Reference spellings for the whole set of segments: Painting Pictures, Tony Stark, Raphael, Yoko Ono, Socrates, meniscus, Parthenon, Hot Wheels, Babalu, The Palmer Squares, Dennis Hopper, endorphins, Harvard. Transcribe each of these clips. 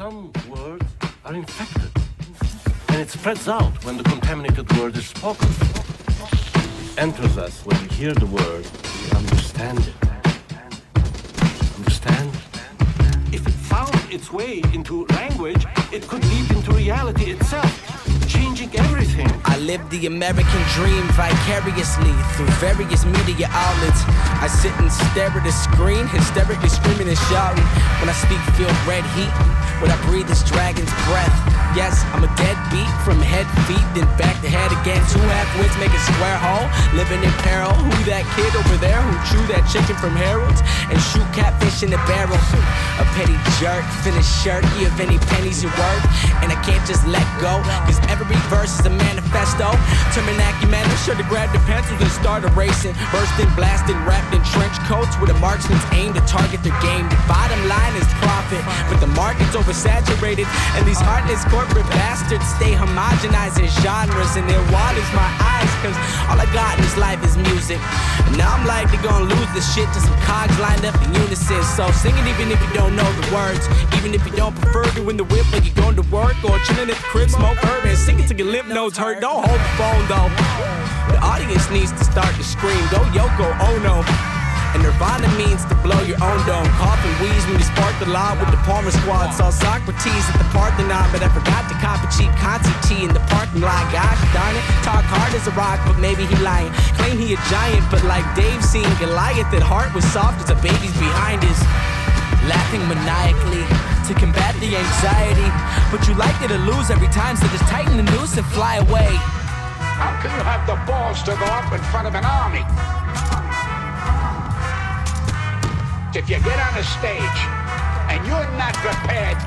some words are infected, and it spreads out when the contaminated word is spoken. It enters us when we hear the word, we understand it. Understand? If it found its way into language, it could lead into reality itself. Everything. I live the American dream vicariously through various media outlets. I sit and stare at a screen, hysterically screaming and shouting. When I speak, feel red heat. When I breathe, it's dragon's breath. Yes, I'm a deadbeat from head, feet, then back to head again. Two half-wits make a square hole, living in peril. Who that kid over there who chew that chicken from Harold's and shoot catfish in the barrel? A petty jerk, finished shirty of any pennies you're worth. And I can't just let go, cause every verse is a manifesto. Turn an acumen, I'm sure to grab the pencils and start erasing. Bursting, blasting, wrapped in trench coats with a marksman's aim to target their game. The bottom line is profit, but the market's oversaturated, and these heartless corporate bastards stay homogenizing genres, and it waters my eyes, cause all I got in this life is music. And now I'm likely gonna lose this shit to some cogs lined up in unison. So sing it even if you don't know the words, even if you don't prefer doing the whip like you're going to work, or chilling at the crib, smoke herb and sing it till your lip notes hurt. Don't hold the phone though. The audience needs to start to scream, go Yoko Ono. And Nirvana means to blow your own dome. Coughing wheeze when you spark the law with the Palmer Squad. Saw Socrates at the Parthenon, but I forgot to cop a cheap concert tea in the parking lot. Gosh darn it, talk hard as a rock, but maybe he lying. Claim he a giant, but like Dave seen Goliath, that heart was soft as a baby's behind his. Laughing maniacally to combat the anxiety, but you likely to lose every time, so just tighten the noose and fly away. How can you have the balls to go up in front of an army? If you get on a stage and you're not prepared,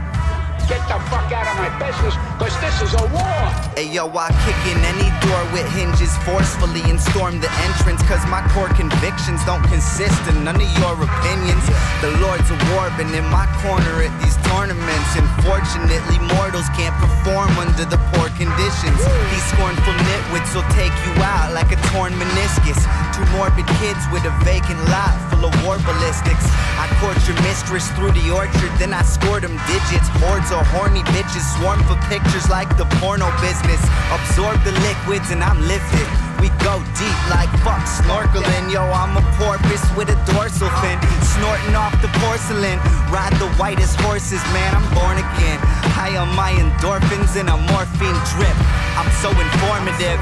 get the fuck out of my business, cause this is a war. Ayo, I kick in any door with hinges forcefully and storm the entrance, cause my core convictions don't consist in none of your opinions. The Lord's a warping in my corner at these tournaments. Unfortunately, mortals can't perform under the poor conditions. These scornful nitwits will take you out like a torn meniscus. Two morbid kids with a vacant lot full of war ballistics. I court your mistress through the orchard, then I scored them digits. Hordes of horny bitches swarm for pictures like the porno business. Absorb the liquids and I'm lifted. We go deep like fuck snorkeling. Yo, I'm a porpoise with a dorsal fin, snorting off the porcelain. Ride the whitest horses, man, I'm born again. High on my endorphins and a morphine drip. I'm so informative,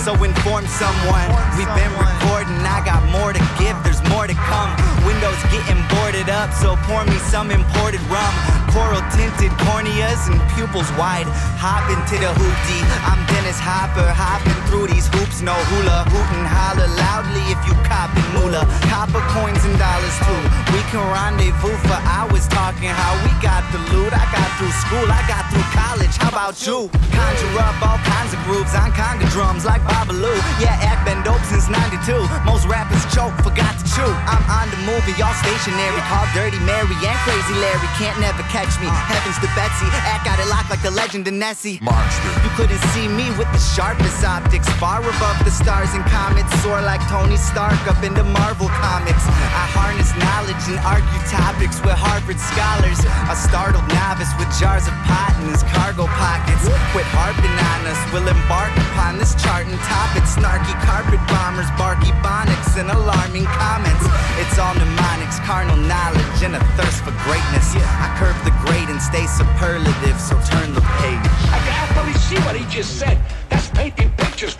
so inform someone. We've been recording, I got more to give, there's more to come. Windows getting boarded up, so pour me some imported rum. Coral tinted corneas and pupils wide. Hop into the hoopty, I'm Dennis Hopper, hopping through these hoops, no hula. Hoot and holler loudly if you coppin' moolah. Copper coins and dollars too. We can rendezvous for hours talking how we got the loot. I got through school, I got through college, how about you? Conjure up all kinds of grooves on conga drums like Babalu. Yeah, act been dope since 92. Most rappers choke, forgot to chew. I'm on the movie, y'all stationary. Call Dirty Mary and Crazy Larry. Can't never catch me, heavens to Betsy. Act got it locked like the legend of Nessie. Monster. You couldn't see me with the sharpest optics. Far above the stars and comets, soar like Tony Stark up into Marvel Comics. I harness knowledge and argue topics with Harvard scholars. A startled novice with jars of pot in his cargo pockets. Quit harping on us, we'll embark upon this chart and topic. Snarky carpet bombers, barky bonics, and alarming comments. It's all mnemonics, carnal knowledge, and a thirst for greatness. I curve the great and stay superlative, so turn the page. I can actually see what he just said. That's painting pictures.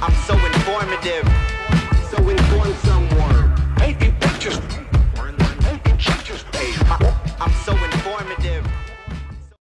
I'm so informative, so inform someone. Painting pictures.